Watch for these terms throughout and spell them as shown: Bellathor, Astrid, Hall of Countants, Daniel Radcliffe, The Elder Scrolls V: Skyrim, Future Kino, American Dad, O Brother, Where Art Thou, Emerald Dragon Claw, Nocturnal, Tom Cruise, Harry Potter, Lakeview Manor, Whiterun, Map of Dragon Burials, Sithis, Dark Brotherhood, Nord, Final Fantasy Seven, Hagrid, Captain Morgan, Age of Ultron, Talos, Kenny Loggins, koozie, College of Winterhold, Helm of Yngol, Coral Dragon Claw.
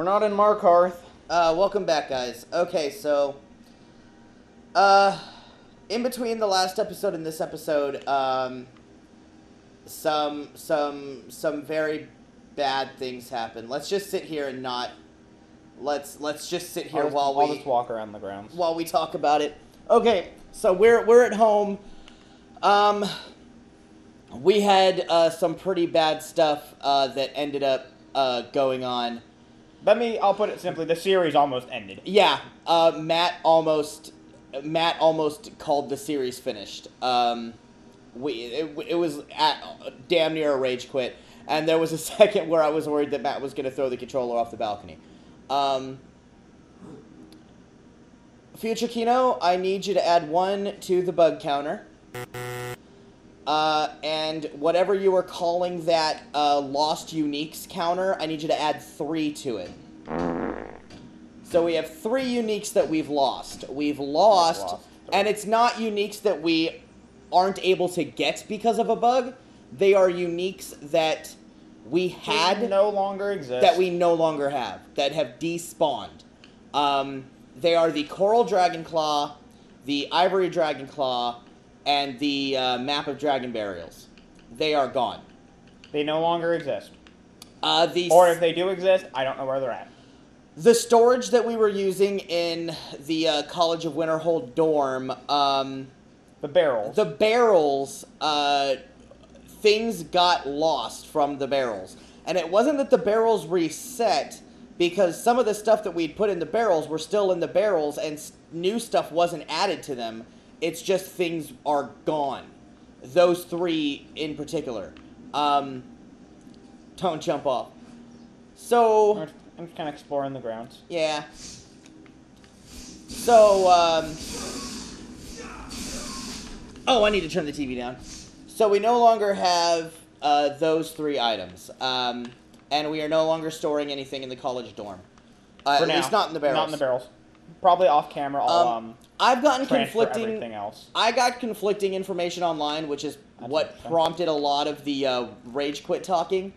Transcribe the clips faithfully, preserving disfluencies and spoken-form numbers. We're not in Markarth. Uh, welcome back, guys. Okay, so, uh, in between the last episode and this episode, um, some, some, some very bad things happen. Let's just sit here and not, let's, let's just sit here I'll while just, we, I'll just walk around the grounds. While we talk about it. Okay, so we're, we're at home. Um, we had, uh, some pretty bad stuff, uh, that ended up, uh, going on. Let me, I'll put it simply, the series almost ended. Yeah, uh, Matt almost, Matt almost called the series finished. Um, we, it, it was at, damn near a rage quit, and there was a second where I was worried that Matt was going to throw the controller off the balcony. Um, Future Kino, I need you to add one to the bug counter. Uh, and whatever you were calling that, uh, lost uniques counter, I need you to add three to it. So we have three uniques that we've lost. We've lost, lost and it's not uniques that we aren't able to get because of a bug. They are uniques that we had... They no longer exist. That we no longer have. That have despawned. Um, they are the Coral Dragon Claw, the Ivory Dragon Claw, and the uh, Map of Dragon Burials. They are gone. They no longer exist. Uh, the or if they do exist, I don't know where they're at. The storage that we were using in the uh, College of Winterhold dorm... Um, the barrels. The barrels, uh, things got lost from the barrels. And it wasn't that the barrels reset, because some of the stuff that we'd put in the barrels were still in the barrels, and new stuff wasn't added to them. It's just things are gone. Those three in particular. Um, don't jump off. So... I'm just kind of exploring the grounds. Yeah. So, um... oh, I need to turn the T V down. So we no longer have uh, those three items. Um, and we are no longer storing anything in the college dorm. Uh, For at now. least not in the barrels. Not in the barrels. Probably off camera. I'll, um, um, I've gotten conflicting. Everything else. I got conflicting information online, which is That's what prompted a lot of the uh, rage quit talking.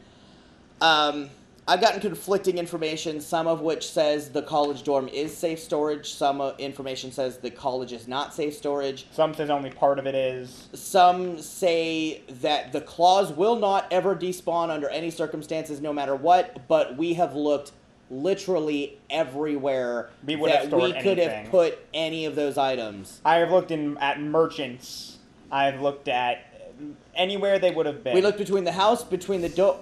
Um, I've gotten conflicting information. Some of which says the college dorm is safe storage. Some uh, information says the college is not safe storage. Some says only part of it is. Some say that the claws will not ever despawn under any circumstances, no matter what. But we have looked literally everywhere we would that have we could anything. have put any of those items. I have looked in at merchants. I've looked at anywhere they would have been. We looked between the house, between the door.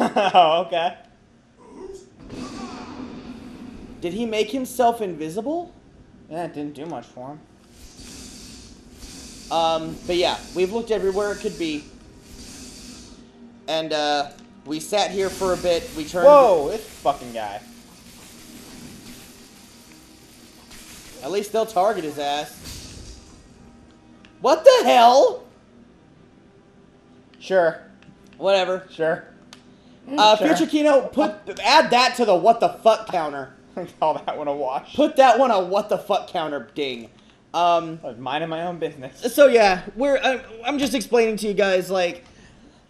Oh, okay. Did he make himself invisible? Yeah, it didn't do much for him. Um, but yeah, we've looked everywhere it could be. And, uh, we sat here for a bit, we turned... Whoa, this fucking guy. At least they'll target his ass. What the hell? Sure. Whatever. Sure. Uh, sure. Future Kino, put, add that to the what the fuck counter. Call that one a wash. Put that one a what the fuck counter ding. Um... I was minding my own business. So, yeah, we're, uh, I'm just explaining to you guys, like...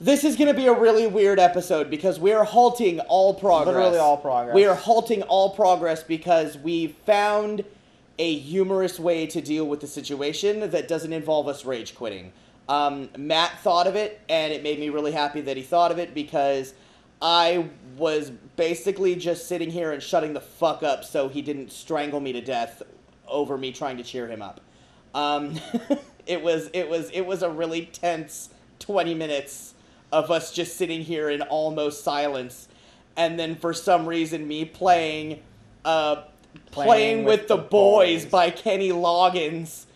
This is going to be a really weird episode because we are halting all progress. Literally all progress. We are halting all progress because we found a humorous way to deal with the situation that doesn't involve us rage quitting. Um, Matt thought of it, and it made me really happy that he thought of it because I was basically just sitting here and shutting the fuck up so he didn't strangle me to death over me trying to cheer him up. Um, it was, it was, it was a really tense twenty minutes. Of us just sitting here in almost silence, and then for some reason me playing, uh, playing, playing with, with the, the boys, boys by Kenny Loggins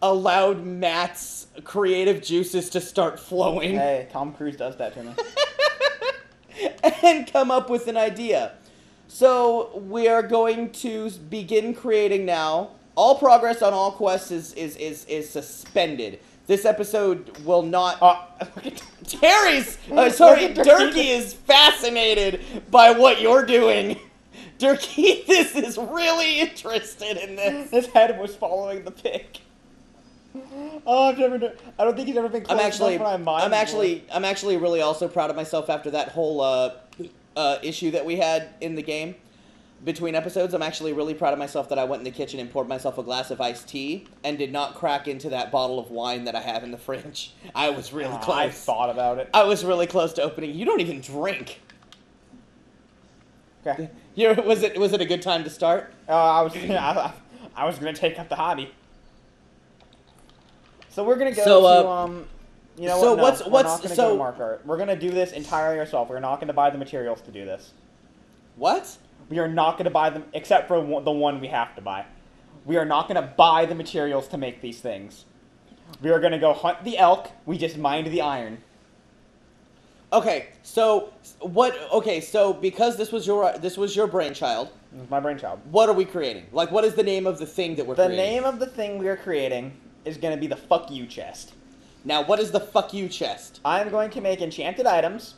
allowed Matt's creative juices to start flowing. Hey, Tom Cruise does that to me. And come up with an idea. So we are going to begin creating now. All progress on all quests is is is, is suspended. This episode will not... Uh, Terry's... Uh, sorry, Durkee is fascinated by what you're doing. Durkee, this is really interested in this. His head was following the pig. Oh, I've never. I don't think he's ever been close I'm actually, enough in my mind I'm actually. Before. I'm actually really also proud of myself after that whole uh, uh, issue that we had in the game between episodes. I'm actually really proud of myself that I went in the kitchen and poured myself a glass of iced tea and did not crack into that bottle of wine that I have in the fridge. I was really ah, close. I thought about it. I was really close to opening. You don't even drink. Okay. You're, was it was it a good time to start? Uh, I was I, I was gonna take up the hobby. So we're gonna go so, to uh, um, you know so what? No, what's we're what's not gonna so go to Markarth. We're gonna do this entirely ourselves. We're not gonna buy the materials to do this. What? We are not gonna buy them except for one, the one we have to buy. We are not gonna buy the materials to make these things. We are gonna go hunt the elk. We just mined the iron. Okay, so what? Okay, so because this was your this was your brainchild. It was my brainchild. What are we creating? Like, what is the name of the thing that we're the creating? The name of the thing we are creating is going to be the fuck you chest. Now, what is the fuck you chest? I'm going to make enchanted items,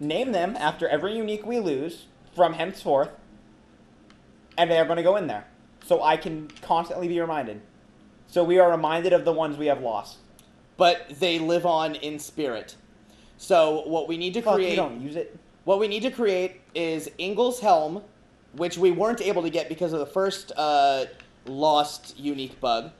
name them after every unique we lose from henceforth, and they are going to go in there, so I can constantly be reminded. So we are reminded of the ones we have lost. But they live on in spirit. So what we need to Fuck, create. You don't use it. What we need to create is Yngl's Helm, which we weren't able to get because of the first uh, lost unique bug.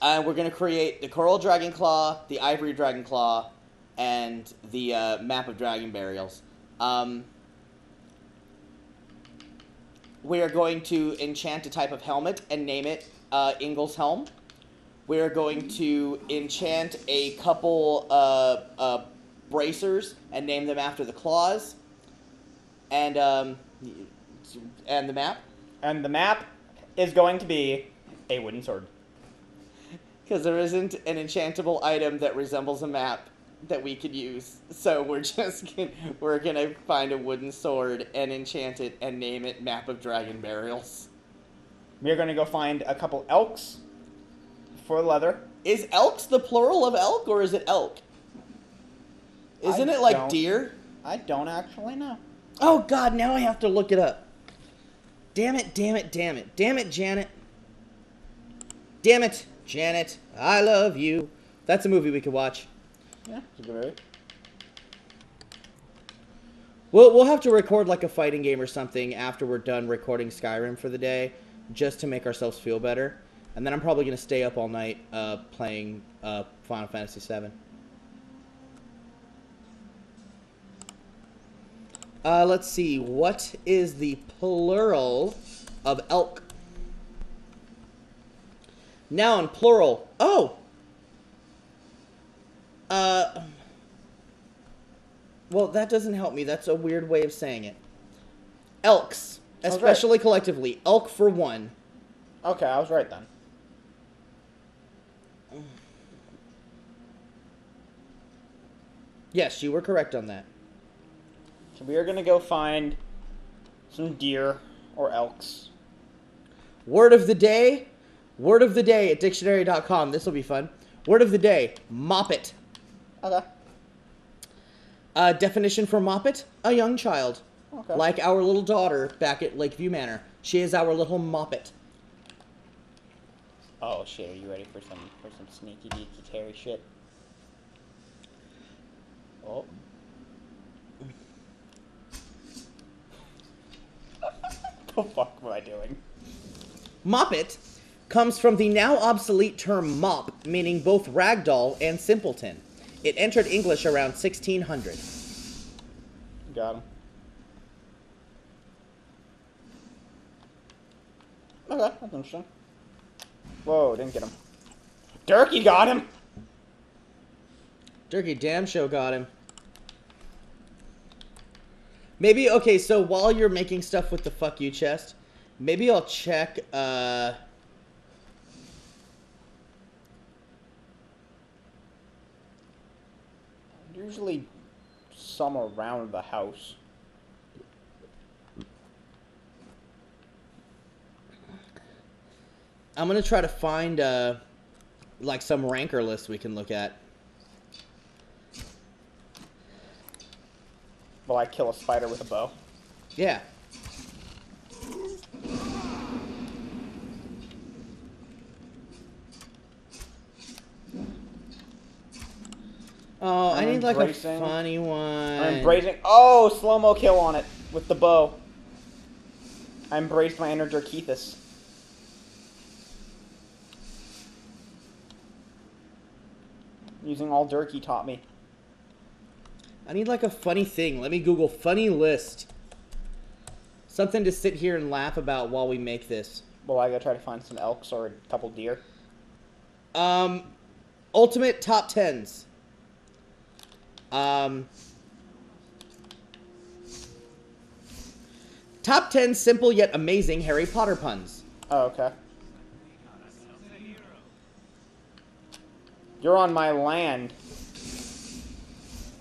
And uh, we're gonna create the Coral Dragon Claw, the Ivory Dragon Claw, and the uh, Map of Dragon Burials. Um, we are going to enchant a type of helmet and name it uh, Yngl's Helm. We're going to enchant a couple uh, uh, bracers and name them after the claws, and um, and the map. And the map is going to be a wooden sword. Because there isn't an enchantable item that resembles a map that we could use, so we're just gonna, we're gonna find a wooden sword and enchant it and name it Map of Dragon Burials. We're gonna go find a couple elks. For leather. Is elks the plural of elk, or is it elk? Isn't I it like deer? I don't actually know. Oh, God, now I have to look it up. Damn it, damn it, damn it. Damn it, Janet. Damn it, Janet. I love you. That's a movie we could watch. Yeah, it's a good movie. We'll, we'll have to record like a fighting game or something after we're done recording Skyrim for the day, just to make ourselves feel better. And then I'm probably going to stay up all night uh, playing uh, Final Fantasy Seven. Uh, let's see. What is the plural of elk? Noun, plural. Oh! Uh, well, that doesn't help me. That's a weird way of saying it. Elks, especially collectively. Elk for one. Okay, I was right then. Yes, you were correct on that. So we are going to go find some deer or elks. Word of the day. Word of the day at dictionary dot com. This will be fun. Word of the day. Moppet. Okay. Uh, definition for moppet. A young child. Okay. Like our little daughter back at Lakeview Manor. She is our little moppet. Oh, shit. Are you ready for some, for some sneaky deaky Terry shit? Oh. The fuck am I doing? Moppet comes from the now obsolete term mop, meaning both ragdoll and simpleton. It entered English around sixteen hundred. Got him. Okay, that's interesting. Whoa, didn't get him. Durky got him! Durky damn show got him. Maybe, okay, so while you're making stuff with the fuck you chest, maybe I'll check, uh... usually some around the house. I'm gonna try to find, uh, like some ranker list we can look at. Will I kill a spider with a bow? Yeah. Oh, I'm I need like embracing. a funny one. I'm embracing. Oh, slow-mo kill on it with the bow. I embraced my inner Dirkethus. Using all Dirk he taught me. I need like a funny thing. Let me Google funny list. Something to sit here and laugh about while we make this. Well, I gotta try to find some elks or a couple deer. Um, ultimate top tens. Um, top ten simple yet amazing Harry Potter puns. Oh, okay. You're on my land.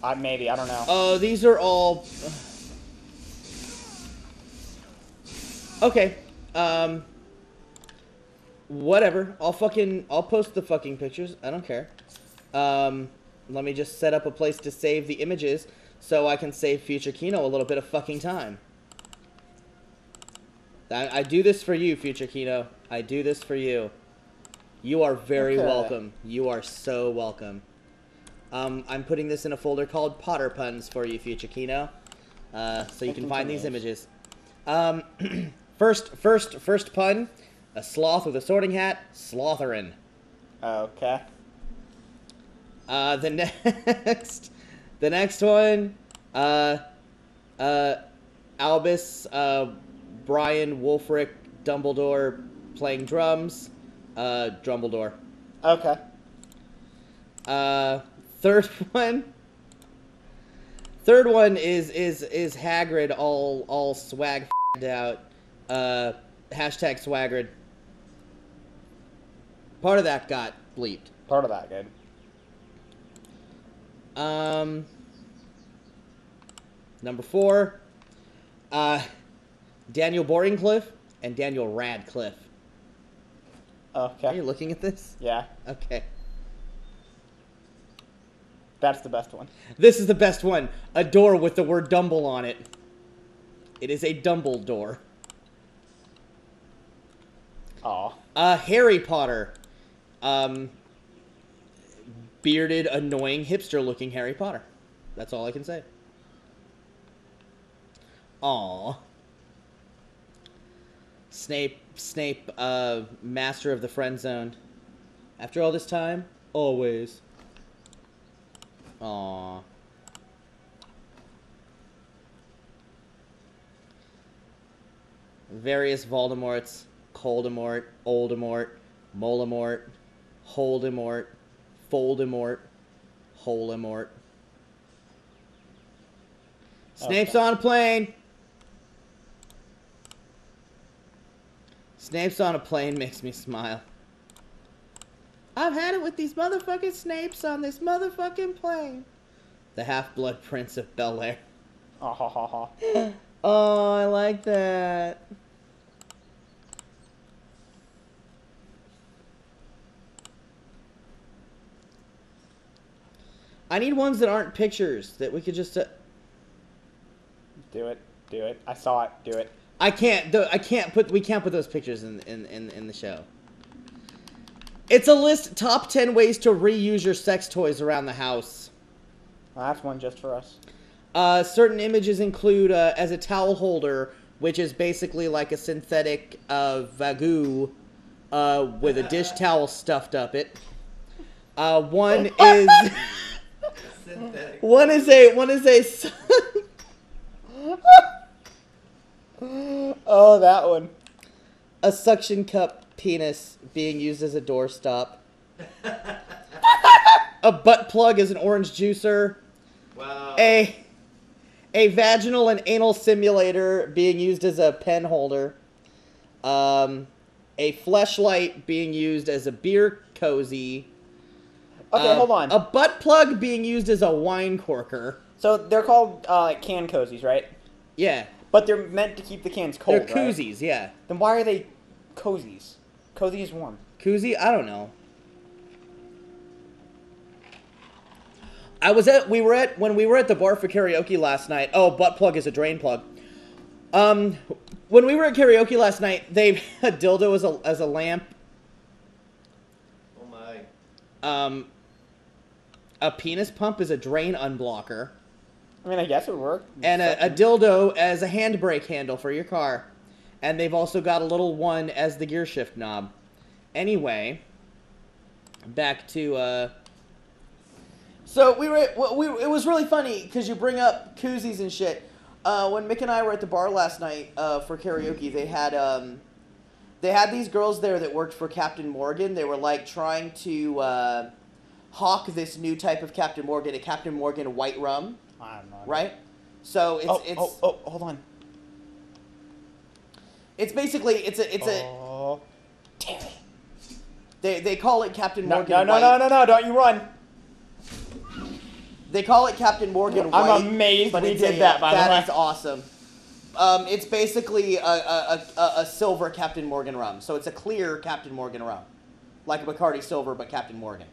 I, maybe, I don't know. Oh, uh, these are all... Okay. Um, whatever. I'll fucking... I'll post the fucking pictures. I don't care. Um, let me just set up a place to save the images so I can save Future Kino a little bit of fucking time. I, I do this for you, Future Kino. I do this for you. You are very okay. welcome. You are so welcome. Um, I'm putting this in a folder called Potter Puns for you, Future Kino. Uh, so you can find these images. Um, first, first, first pun, a sloth with a sorting hat, Slytherin. Okay. Uh, the next, the next one, uh, uh, Albus, uh, Brian, Wulfric, Dumbledore playing drums. Uh, Drumbledore. Okay. Uh, third one. Third one is is is Hagrid all all swag out. Uh, hashtag Swagrid. Part of that got bleeped. Part of that good. Um. Number four. Uh, Daniel Boringcliffe and Daniel Radcliffe. Okay. Are you looking at this? Yeah. Okay. That's the best one. This is the best one. A door with the word Dumble on it. It is a Dumbledore. Aw. Uh, Harry Potter. Um, bearded, annoying, hipster-looking Harry Potter. That's all I can say. Aw. Snape, Snape, uh, master of the friend zone. After all this time, always. Aww. Various Voldemorts, Coldemort, Oldemort, Molemort, Holdemort, Foldemort, Holemort. Snape's okay. on a plane! Snape's on a plane makes me smile. I've had it with these motherfucking Snapes on this motherfucking plane. The Half-Blood Prince of Bel-Air. Oh, ha, ha, ha. Oh, I like that. I need ones that aren't pictures that we could just... Uh... Do it. Do it. I saw it. Do it. I can't. I can't put. We can't put those pictures in in, in in the show. It's a list top ten ways to reuse your sex toys around the house. Well, that's one just for us. Uh, certain images include uh, as a towel holder, which is basically like a synthetic uh, Vagu uh, with a dish towel stuffed up it. Uh, one is synthetic. One is a one is a. Oh, that one. A suction cup penis being used as a doorstop. A butt plug as an orange juicer. Wow. A, a vaginal and anal simulator being used as a pen holder. Um, a fleshlight being used as a beer cozy. Okay, uh, hold on. A butt plug being used as a wine corker. So they're called uh, can cozies, right? Yeah. But they're meant to keep the cans cold, They're koozies, right? yeah. Then why are they cozies? Cozy is warm. Koozie? I don't know. I was at, we were at, when we were at the bar for karaoke last night, oh, butt plug is a drain plug. Um, when we were at karaoke last night, they had a dildo as a, as a lamp. Oh my. Um, a penis pump is a drain unblocker. I mean, I guess it would work. And a, a dildo as a handbrake handle for your car. And they've also got a little one as the gear shift knob. Anyway, back to... Uh... So we were. We, it was really funny because you bring up koozies and shit. Uh, when Mick and I were at the bar last night uh, for karaoke, they had um, they had these girls there that worked for Captain Morgan. They were like trying to uh, hawk this new type of Captain Morgan, a Captain Morgan white rum. I don't know. Right? So it's oh, it's oh, oh hold on. It's basically it's a it's oh. a damn it. They they call it Captain no, Morgan. No no white. no no no! Don't you run. They call it Captain Morgan White. I'm amazed we did that, by the way. That is awesome. Um, it's basically a, a, a, a silver Captain Morgan rum. So it's a clear Captain Morgan rum. Like a Bacardi Silver, but Captain Morgan.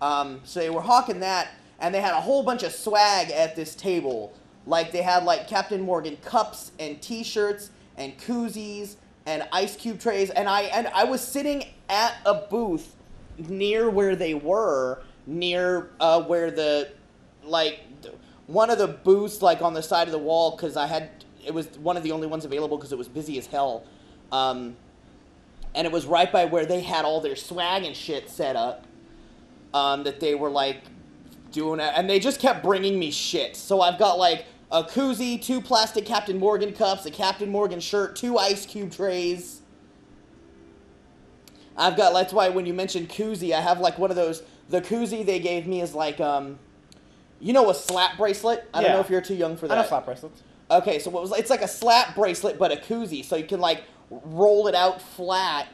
Um, so they were hawking that, and they had a whole bunch of swag at this table. Like, they had, like, Captain Morgan cups and T-shirts and koozies and ice cube trays. And I, and I was sitting at a booth near where they were, near uh, where the... like one of the booths like on the side of the wall, because I had it was one of the only ones available because it was busy as hell, um, and it was right by where they had all their swag and shit set up, um, that they were like doing it, and they just kept bringing me shit. So I've got like a koozie, two plastic Captain Morgan cups, a Captain Morgan shirt, two ice cube trays. I've got, that's why when you mentioned koozie, I have like one of those, the koozie they gave me is like um you know a slap bracelet? I yeah. don't know if you're too young for that. I know slap bracelets. Okay, so what was it's like a slap bracelet, but a koozie, so you can like roll it out flat,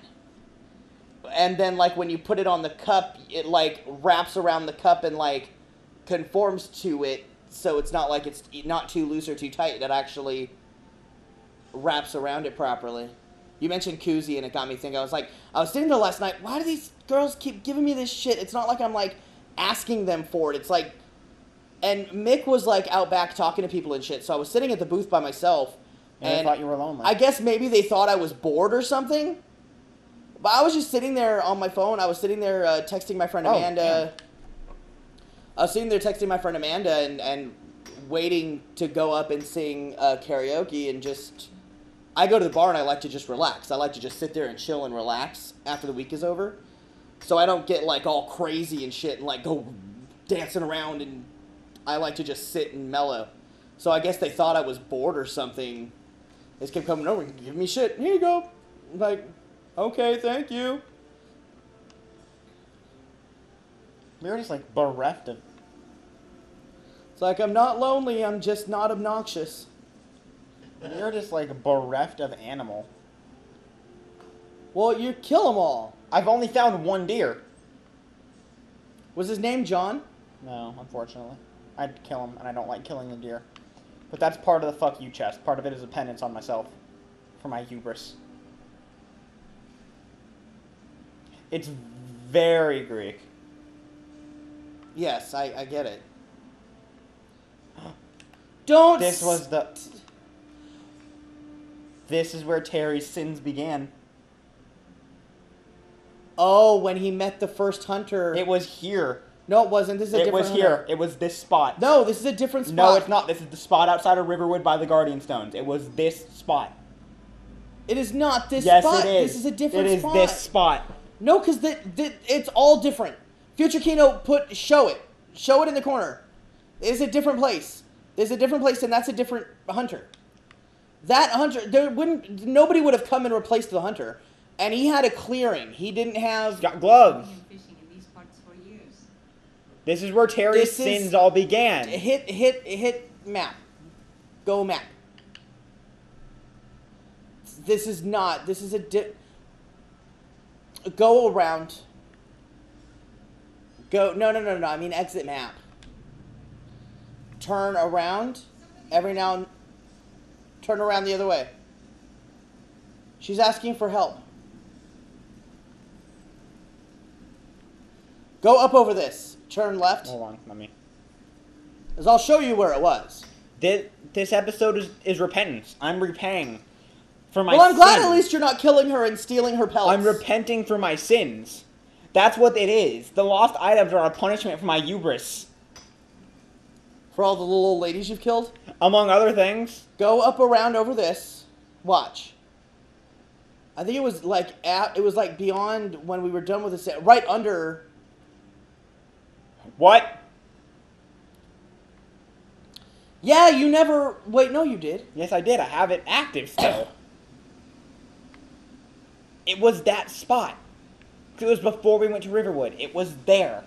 and then like when you put it on the cup, it like wraps around the cup and like conforms to it, so it's not like it's not too loose or too tight. That actually wraps around it properly. You mentioned koozie, and it got me thinking. I was like, I was sitting there last night. Why do these girls keep giving me this shit? It's not like I'm like asking them for it. It's like. And Mick was, like, out back talking to people and shit, so I was sitting at the booth by myself. Yeah, and I thought you were lonely. I guess maybe they thought I was bored or something. But I was just sitting there on my phone. I was sitting there uh, texting my friend Amanda. Oh, I was sitting there texting my friend Amanda and, and waiting to go up and sing uh, karaoke and just... I go to the bar and I like to just relax. I like to just sit there and chill and relax after the week is over. So I don't get, like, all crazy and shit and, like, go dancing around and... I like to just sit and mellow. So I guess they thought I was bored or something. They just kept coming over and giving me shit. Here you go. I'm like, okay, thank you. We were just like bereft of... It's like, I'm not lonely, I'm just not obnoxious. We were just like bereft of animal. Well, you kill them all. I've only found one deer. Was his name John? No, unfortunately. I'd kill him, and I don't like killing the deer. But that's part of the fuck you chest. Part of it is a penance on myself for my hubris. It's very Greek. Yes, I, I get it. Don't... This was the... This is where Terry's sins began. Oh, when he met the first hunter. It was here. No, it wasn't. This is a different spot. It was here. It was this spot. No, this is a different spot. No, it's not. This is the spot outside of Riverwood by the Guardian Stones. It was this spot. It is not this spot. Yes, it is. This is a different spot. It is this spot. No, because it's all different. Future Kino, put, show it. Show it in the corner. It is a different place. There's a different place, and that's a different hunter. That hunter, there wouldn't, nobody would have come and replaced the hunter. And he had a clearing. He didn't have... He's got gloves. This is where Terry's sins all began. Hit, hit, hit map. Go map. This is not, this is a dip. Go around. Go, no, no, no, no, I mean exit map. Turn around. Every now and, turn around the other way. She's asking for help. Go up over this. Turn left. Hold on, let me. Because I'll show you where it was. This, this episode is, is repentance. I'm repaying for my sins. Well, I'm glad at least you're not killing her and stealing her pellets. I'm repenting for my sins. That's what it is. The lost items are a punishment for my hubris. for all the little old ladies you've killed? Among other things. Go up around over this. Watch. I think it was like at, it was like beyond when we were done with this, right under. What? Yeah, you never. Wait, no, you did. Yes, I did. I have it active still. It was that spot. It was before we went to Riverwood. It was there.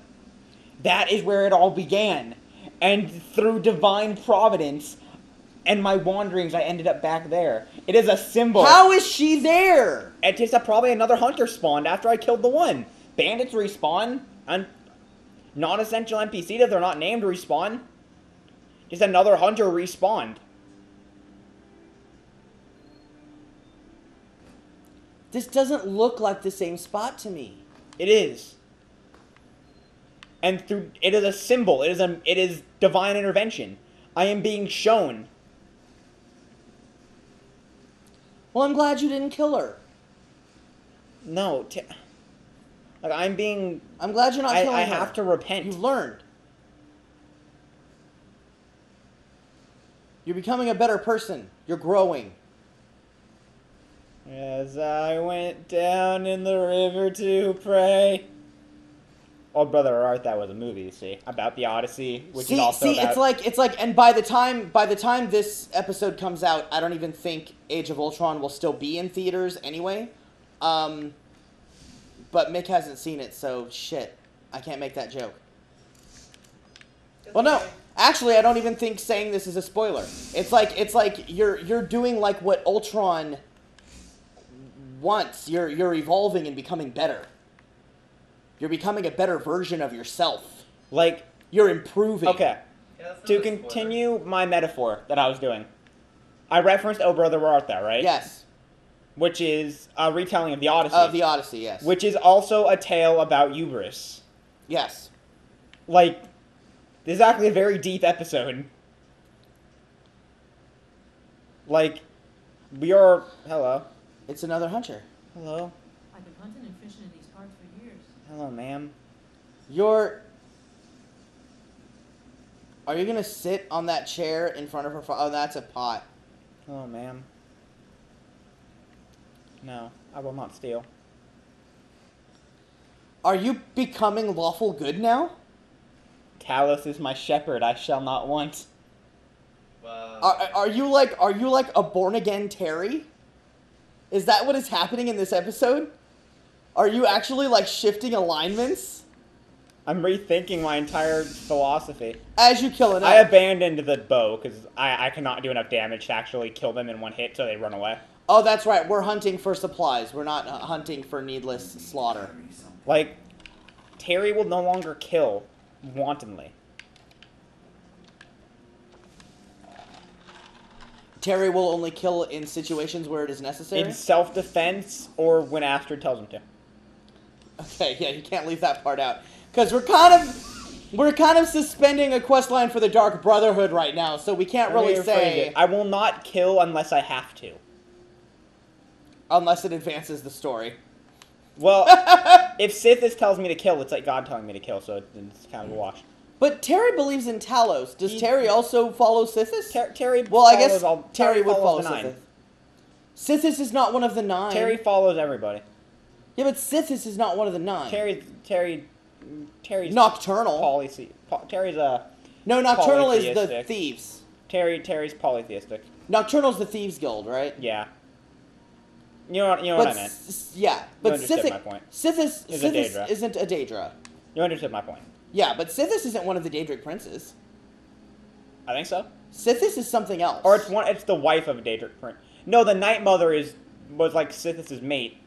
That is where it all began. And through divine providence and my wanderings, I ended up back there. It is a symbol. How is she there? It's just that probably another hunter spawned after I killed the one. Bandits respawn. Un Non-essential N P C that they're not named respawn. Just another hunter respawned. This doesn't look like the same spot to me. It is. And through it is a symbol. It is a it is divine intervention. I am being shown. Well, I'm glad you didn't kill her. No, t like I'm being. I'm glad you're not I, killing I her. I have to repent. You've learned. You're becoming a better person. You're growing. As I went down in the river to pray. Oh, Brother, Where Art Thou was a movie, see, about the Odyssey, which see, is also See, about... it's like, it's like, and by the time, by the time this episode comes out, I don't even think Age of Ultron will still be in theaters anyway. Um, but Mick hasn't seen it, so shit, I can't make that joke. Okay. Well, no, actually, I don't even think saying this is a spoiler. It's like, it's like you're you're doing like what Ultron wants. You're you're evolving and becoming better. You're becoming a better version of yourself. Like, you're improving. Okay. Yeah, to continue my metaphor that I was doing, I referenced O Brother, Where Art Thou, right? Yes. Which is a retelling of the Odyssey. Of the Odyssey, yes. Which is also a tale about hubris. Yes. Like, this is actually a very deep episode. Like, we are... Hello. It's another hunter. Hello. I've been hunting and fishing in these parts for years. Hello, ma'am. You're... Are you going to sit on that chair in front of her? Oh, that's a pot. Hello, ma'am. No, I will not steal. Are you becoming lawful good now? Talos is my shepherd. I shall not want. Wow. Are, are you like, are you like a born-again Terry? Is that what is happening in this episode? Are you actually, like, shifting alignments? I'm rethinking my entire philosophy. As you kill an elf. I abandoned the bow, because I, I cannot do enough damage to actually kill them in one hit, so they run away. Oh, that's right. We're hunting for supplies. We're not hunting for needless slaughter. Like, Terry will no longer kill wantonly. Terry will only kill in situations where it is necessary? In self-defense or when Astrid tells him to. Okay, yeah, you can't leave that part out. Because we're kind of we're kind of suspending a quest line for the Dark Brotherhood right now, so we can't really say... I will not kill unless I have to. Unless it advances the story. Well, if Sithis tells me to kill, it's like God telling me to kill, so it's kind of a wash. But Terry believes in Talos. Does he, Terry also follow Sithis? Ter Terry well, I guess all, Terry, Terry would follow Sithis. Sithis is not one of the nine. Terry follows everybody. Yeah, but Sithis is not one of the nine. Terry, Terry, Terry's Nocturnal. Polythe Terry's a no. Nocturnal is the thieves. Terry, Terry's polytheistic. Nocturnal's the thieves guild, right? Yeah. You know, you know but what I meant. Yeah, but Sithis, my point. Sithis, is Sithis a isn't a Daedra. You understood my point. Yeah, but Sithis isn't one of the Daedric princes. I think so. Sithis is something else. Or it's one. It's the wife of a Daedric prince. No, the Night Mother is was like Sithis' mate.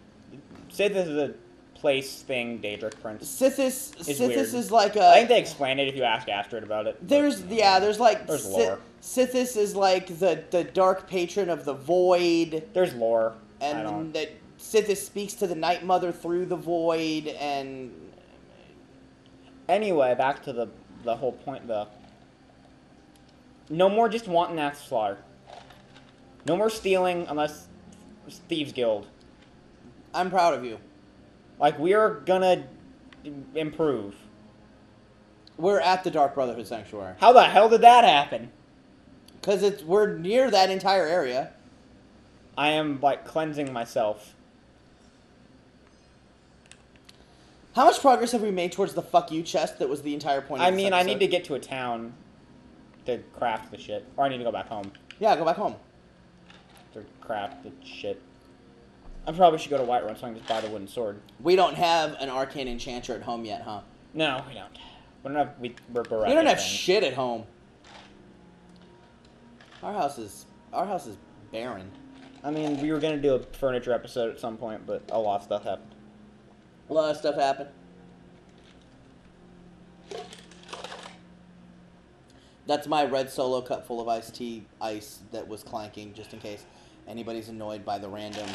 Sithis is a place thing. Daedric prince. Sithis. Is Sithis weird. Is like a. I think they explain it if you ask Astrid about it. There's but, yeah. There's like. There's lore. Sithis is like the the dark patron of the void. There's lore. And I don't. That Sithis speaks to the Night Mother through the void and. Anyway, back to the the whole point, though. No more just wanton ass slaughter. No more stealing unless Thieves Guild. I'm proud of you. Like, we are gonna improve. We're at the Dark Brotherhood Sanctuary. How the hell did that happen? Because it's we're near that entire area. I am, like, cleansing myself. How much progress have we made towards the fuck you chest that was the entire point of I mean, episode? I need to get to a town to craft the shit. Or I need to go back home. Yeah, go back home. To craft the shit. I probably should go to Whiterun so I can just buy the wooden sword. We don't have an arcane enchanter at home yet, huh? No, we don't. We don't have, we, we're bereft we don't have shit at home. Our house is, our house is barren. I mean, we were going to do a furniture episode at some point, but a lot of stuff happened. A lot of stuff happened. That's my red Solo cup full of iced tea ice that was clanking, just in case anybody's annoyed by the random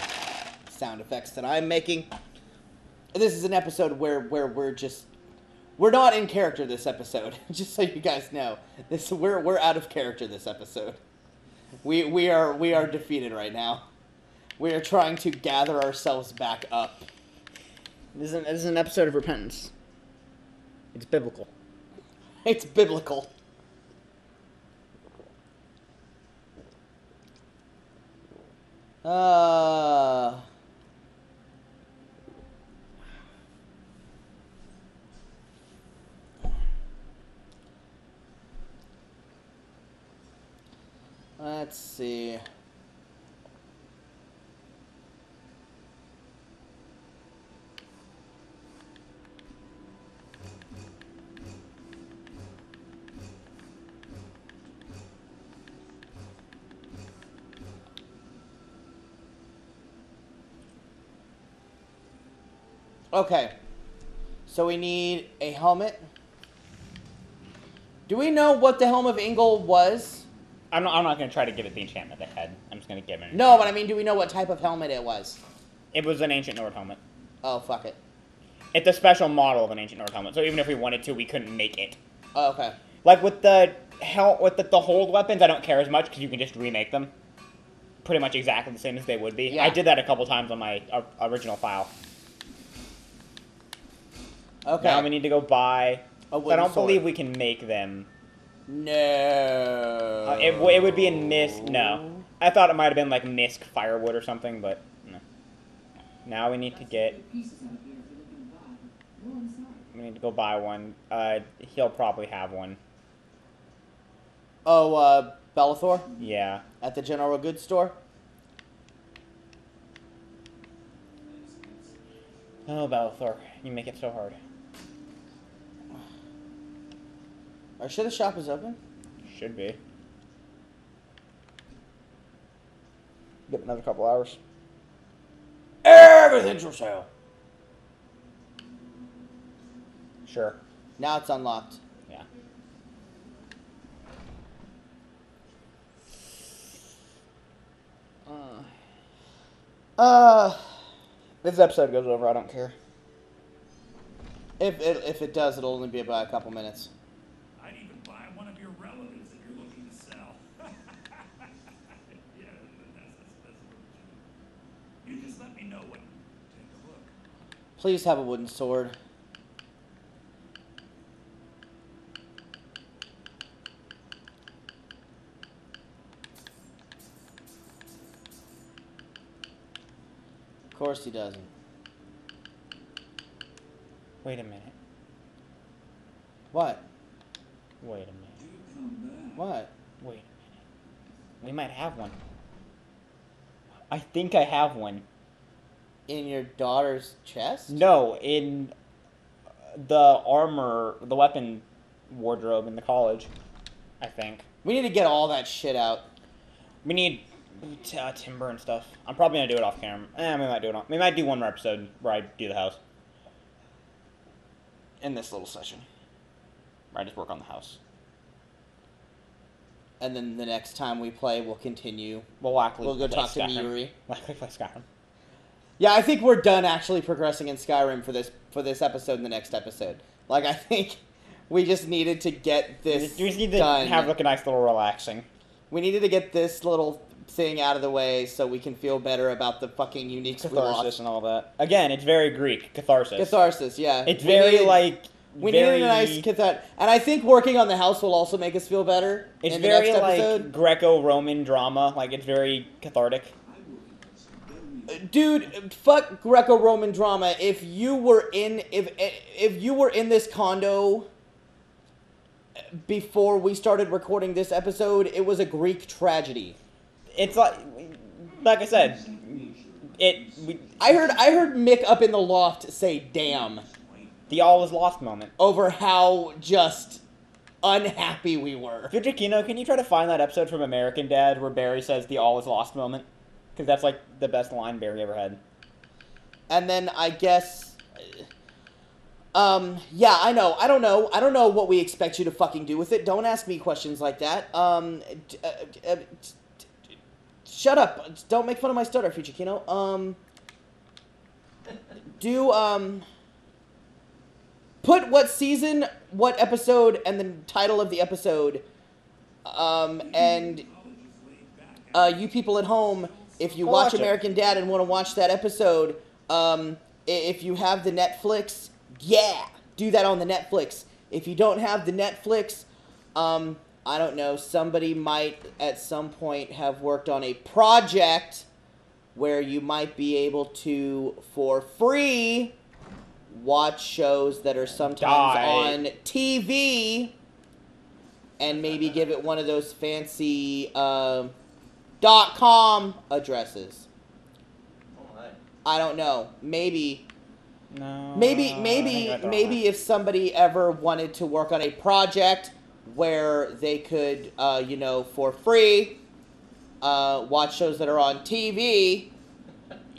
sound effects that I'm making. This is an episode where, where we're just... We're not in character this episode, just so you guys know. This we're, we're out of character this episode. We we are we are defeated right now. We are trying to gather ourselves back up. This is an, this is an episode of repentance. It's biblical. It's biblical. Uh. Let's see. Okay. So we need a helmet. Do we know what the Helm of Yngol was? I'm not, I'm not going to try to give it the enchantment it had. I'm just going to give it... No, but I mean, do we know what type of helmet it was? It was an ancient Nord helmet. Oh, fuck it. It's a special model of an ancient Nord helmet, so even if we wanted to, we couldn't make it. Oh, okay. Like, with the hel with the, the hold weapons, I don't care as much, because you can just remake them. Pretty much exactly the same as they would be. Yeah. I did that a couple times on my uh, original file. Okay. Now we need to go buy... A wooden I don't sword. believe we can make them... No. Uh, it, it would be in Misk. No. I thought it might have been like Misk Firewood or something, but no. Now we need to get... We need to go buy one. Uh, he'll probably have one. Oh, uh, Bellathor? Yeah. At the general goods store? Oh, Bellathor. You make it so hard. Are sure the shop is open? Should be. Get another couple hours. Everything's for sale. Sure. Now it's unlocked. Yeah. Uh. Uh. If this episode goes over, I don't care. If it, if it does, it'll only be about a couple minutes. Please have a wooden sword. Of course he doesn't. Wait a minute. What? Wait a minute. What? Wait a minute. We might have one. I think I have one. In your daughter's chest? No, in the armor, the weapon wardrobe in the college, I think. We need to get all that shit out. We need uh, timber and stuff. I'm probably going to do it off camera. Eh, we might do it off. We might do one more episode where I do the house. In this little session. Where I just work on the house. And then the next time we play, we'll continue. We'll likely We'll go talk to Miuri. Likely play Skyrim. Yeah, I think we're done actually progressing in Skyrim for this for this episode and the next episode. Like, I think we just needed to get this We just, we just need done. to have like a nice little relaxing. We needed to get this little thing out of the way so we can feel better about the fucking unique catharsis and all that. Again, it's very Greek catharsis. Catharsis, yeah. It's we very needed, like We very, needed a nice cassette. And I think working on the house will also make us feel better. It's in very the next like Greco-Roman drama. Like, it's very cathartic. Dude, fuck Greco-Roman drama. If you were in, if if you were in this condo before we started recording this episode, it was a Greek tragedy. It's like, like I said, it. We, I heard, I heard Mick up in the loft say, "Damn." The all is lost moment. Over how just unhappy we were. Fujikino, can you try to find that episode from American Dad where Barry says the all is lost moment? Because that's like the best line Barry ever had. And then I guess... Um, yeah, I know. I don't know. I don't know what we expect you to fucking do with it. Don't ask me questions like that. Um, d- uh, d- uh, d- d- shut up. Don't make fun of my stutter, Fujikino. Um, do, um... Put what season, what episode, and the title of the episode, um, and uh, you people at home, if you watch, watch American Dad and want to watch that episode, um, if you have the Netflix, yeah, do that on the Netflix. If you don't have the Netflix, um, I don't know, somebody might at some point have worked on a project where you might be able to, for free... watch shows that are sometimes Die. on T V and maybe give it one of those fancy uh, .com addresses. What? I don't know. Maybe. No. Maybe, maybe, maybe if somebody ever wanted to work on a project where they could, uh, you know, for free, uh, watch shows that are on T V...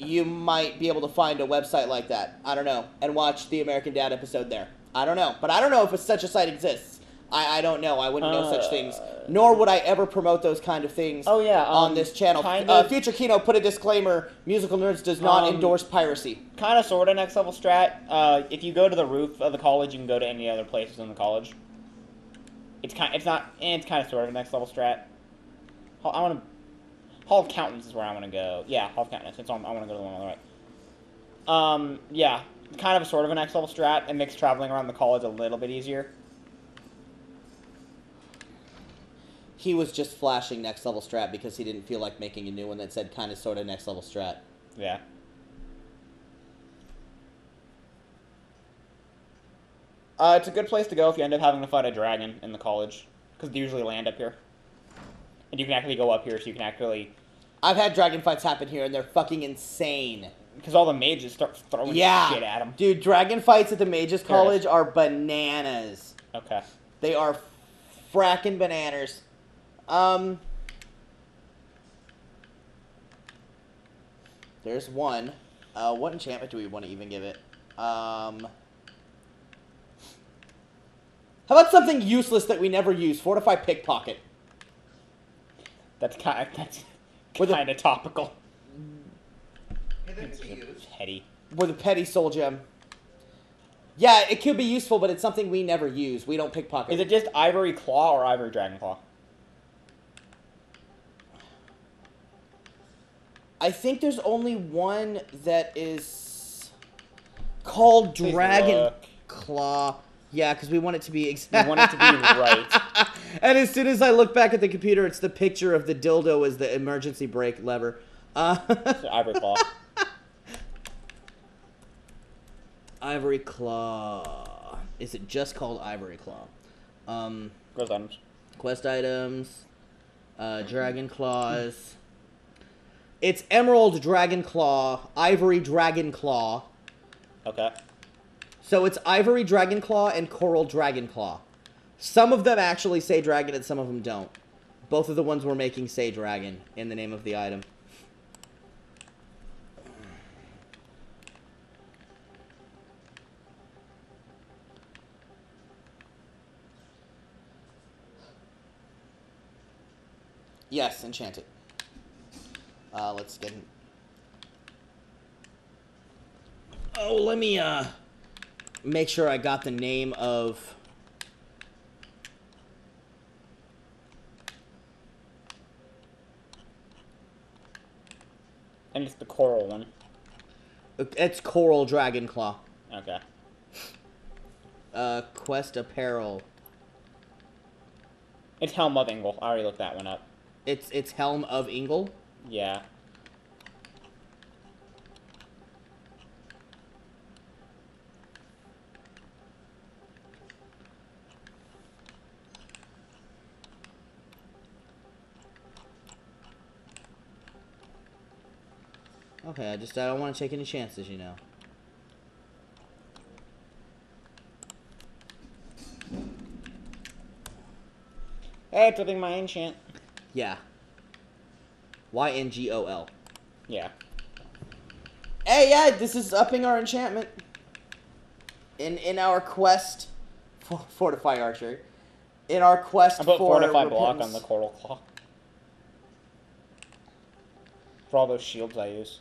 you might be able to find a website like that. I don't know. And watch the American Dad episode there. I don't know. But I don't know if such a site exists. I, I don't know. I wouldn't uh, know such things. Nor would I ever promote those kind of things oh, yeah, um, on this channel. Uh, Future Kino put a disclaimer. Musical Nerds does not um, endorse piracy. Kind of, sort of, Next Level Strat. Uh, if you go to the roof of the college, you can go to any other places in the college. It's kind, it's not, and it's kind of, sort of, Next Level Strat. I want to... Hall of Countants is where I want to go. Yeah, Hall of Countants. It's on, I want to go to the one on the right. Um, yeah, kind of a sort of an Next Level Strat. It makes traveling around the college a little bit easier. He was just flashing Next Level Strat because he didn't feel like making a new one that said kind of sort of Next Level Strat. Yeah. Uh, it's a good place to go if you end up having to fight a dragon in the college. Because they usually land up here. And you can actually go up here, so you can actually... I've had dragon fights happen here, and they're fucking insane. Because all the mages start throwing yeah. shit at them. Dude, dragon fights at the Mages College are bananas. Okay. They are frackin' bananas. Um, there's one. Uh, what enchantment do we want to even give it? Um, how about something useless that we never use? Fortify Pickpocket. That's kind of, that's kind of topical. It's petty. With a petty soul gem. Yeah, it could be useful, but it's something we never use. We don't pickpocket. Is it just Ivory Claw or Ivory Dragon Claw? I think there's only one that is called Dragon Claw. Yeah, because we want it to be exact. We want it to be right. And as soon as I look back at the computer, it's the picture of the dildo as the emergency brake lever. Uh, Ivory Claw. Ivory Claw. Is it just called Ivory Claw? Um, quest items. Quest items. Uh, Dragon Claws. It's Emerald Dragon Claw. Ivory Dragon Claw. Okay. So it's Ivory Dragon Claw and Coral Dragon Claw. Some of them actually say dragon and some of them don't. Both of the ones we're making say dragon in the name of the item. Yes, enchant it. Uh, let's get... In. Oh, let me, uh... make sure I got the name of and it's the coral one. It's Coral Dragon Claw. Okay. uh, quest apparel. It's Helm of Yngol. I already looked that one up. It's it's Helm of Yngol? Yeah. Okay, I just I don't want to take any chances, you know. Hey, flipping my enchant. Yeah. Y N G O L. Yeah. Hey, yeah, this is upping our enchantment. In in our quest for fortify archery. In our quest I put for fortify repentance. Block on the coral claw. For all those shields I use.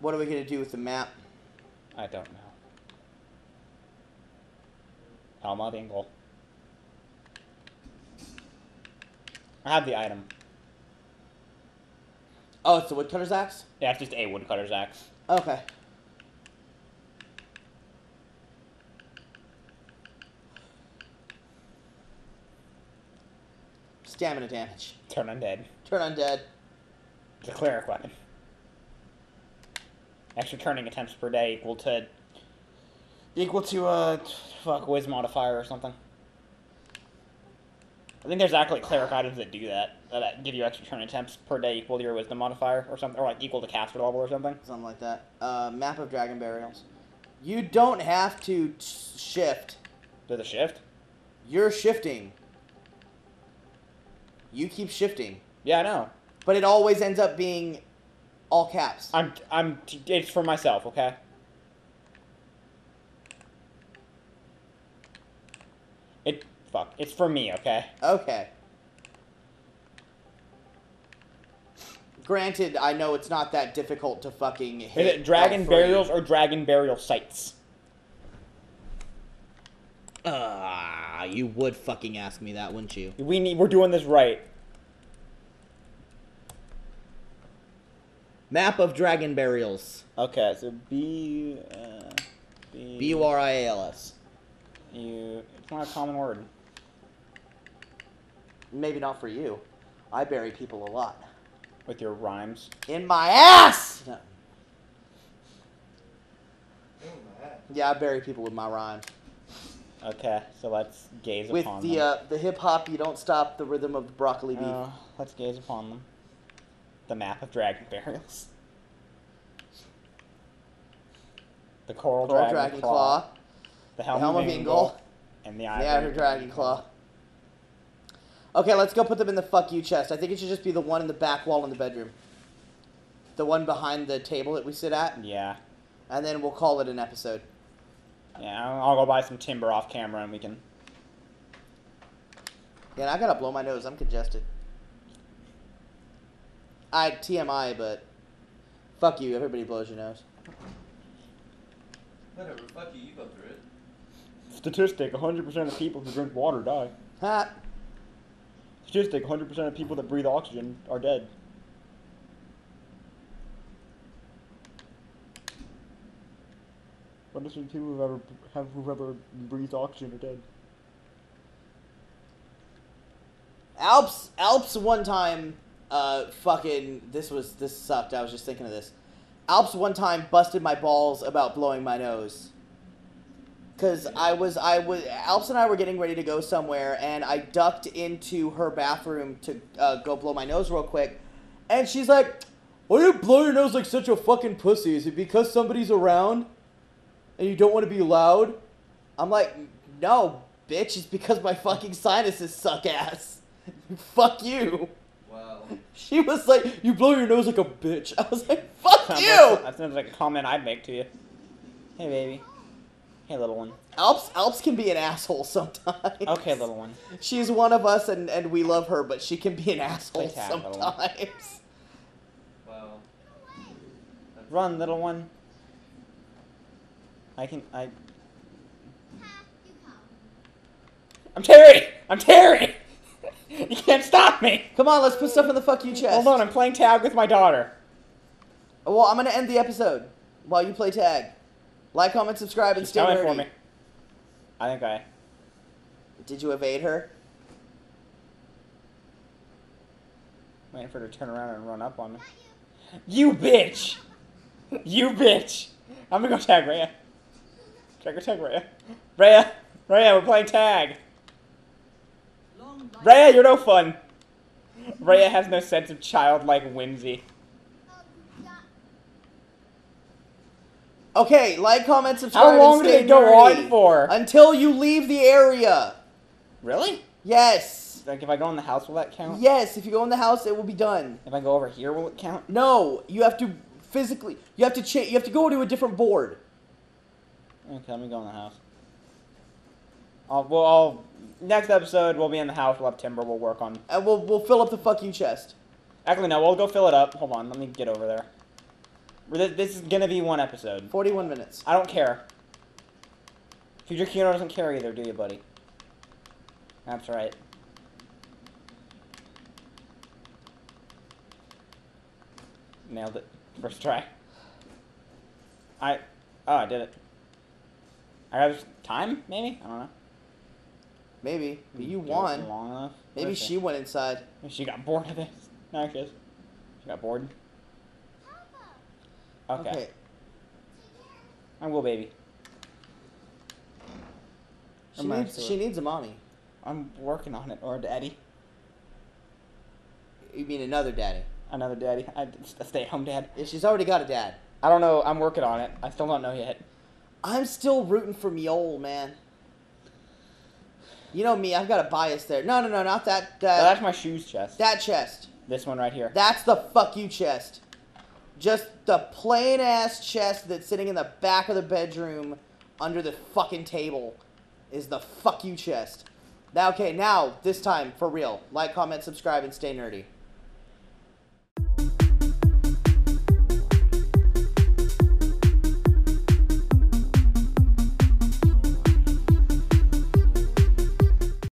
What are we going to do with the map? I don't know. Helm of Yngol. I have the item. Oh, it's the woodcutter's axe? Yeah, it's just a woodcutter's axe. Okay. Stamina damage. Turn undead. Turn undead. It's a cleric weapon. Extra turning attempts per day equal to equal to uh fuck whiz modifier or something. I think there's actually cleric items that do that that give you extra turn attempts per day equal to your wisdom modifier or something, or like equal to caster level or something. Something like that. Uh, Map of Dragon Burials. You don't have to shift. There's a shift. You're shifting. You keep shifting. Yeah, I know. But it always ends up being. All caps. I'm, I'm, it's for myself, okay? It, fuck, it's for me, okay? Okay. Granted, I know it's not that difficult to fucking hit. Is it Dragon Burials or Dragon Burial Sites? Ah, uh, you would fucking ask me that, wouldn't you? We need, we're doing this right. Map of Dragon Burials. Okay, so B... Uh, B... B U R I A L S. You... It's not a common word. Maybe not for you. I bury people a lot. With your rhymes? In my ass! No. In my ass. Yeah, I bury people with my rhyme. Okay, so let's gaze with upon the, them. With uh, the hip-hop, you don't stop the rhythm of the broccoli beef. Uh, let's gaze upon them. The Map of Dragon Burials. The Coral, Coral Dragon, Dragon Claw. Claw. The Helm, the Helm of Yngol. Yngol. And the Ivory, the Ivory Dragon Claw. Claw. Okay, let's go put them in the fuck you chest. I think it should just be the one in the back wall in the bedroom. The one behind the table that we sit at. Yeah. And then we'll call it an episode. Yeah, I'll go buy some timber off camera and we can... Yeah, I gotta blow my nose. I'm congested. I T M I, but fuck you. Everybody blows your nose. Whatever. Fuck you. You go through it. Statistic: one hundred percent of people who drink water die. Ha. Statistic: one hundred percent of people that breathe oxygen are dead. one hundred percent of people who ever have who ever breathed oxygen are dead. Alps. Alps. One time. Uh, fucking, this was, this sucked, I was just thinking of this. Alps one time busted my balls about blowing my nose. Cause I was, I was, Alps and I were getting ready to go somewhere, and I ducked into her bathroom to, uh, go blow my nose real quick, and she's like, why do you blow your nose like such a fucking pussy? Is it because somebody's around? And you don't want to be loud? I'm like, no, bitch, it's because my fucking sinuses suck ass. Fuck you. Wow. She was like, you blow your nose like a bitch. I was like, fuck sounds you! Like, that sounds like a comment I'd make to you. Hey, baby. Hey, little one. Alps Alps can be an asshole sometimes. Okay, little one. She's one of us, and, and we love her, but she can be an asshole cat, sometimes. Wow. Run, little one. I can... I... I'm Terry! I'm Terry! You can't stop me! Come on, let's put stuff in the fuck you chest. Hold on, I'm playing tag with my daughter. Well, I'm gonna end the episode while you play tag. Like, comment, subscribe, and She's stay nerdy. For me. I think I... Did you evade her? Waiting for her to turn around and run up on me. You bitch! You bitch! I'm gonna go tag Rhea. Can I go tag Rhea? Rhea! Rhea, we're playing tag! Rhea, you're no fun! Rhea has no sense of childlike whimsy. Okay, like, comment, subscribe, How long and stay did it go nerdy. on for? Until you leave the area. Really? Yes. Like, if I go in the house, will that count? Yes, if you go in the house, it will be done. If I go over here, will it count? No, you have to physically, you have to cha you have to go to a different board. Okay, let me go in the house. I'll, well, I'll, next episode, we'll be in the house, we'll have timber, we'll work on. And we'll, we'll fill up the fuck you chest. Actually, no, we'll go fill it up. Hold on, let me get over there. This is gonna be one episode. forty-one minutes. I don't care. Future Kino doesn't care either, do you, buddy? That's right. Nailed it. First try. I... Oh, I did it. I have time, maybe? I don't know. Maybe. But you won. Long enough. Maybe she it? went inside. She got bored of it. No, she is. She got bored. Okay. okay. I will, baby. She needs, she needs a mommy. I'm working on it, or a daddy. You mean another daddy? Another daddy. I, a stay-at-home dad. Yeah, she's already got a dad. I don't know. I'm working on it. I still don't know yet. I'm still rooting for Mjol, man. You know me. I've got a bias there. No, no, no. Not that. that no, that's my shoes chest. That chest. This one right here. That's the fuck you chest. Just the plain ass chest that's sitting in the back of the bedroom under the fucking table is the fuck you chest. Now, okay, now, this time, for real. Like, comment, subscribe, and stay nerdy.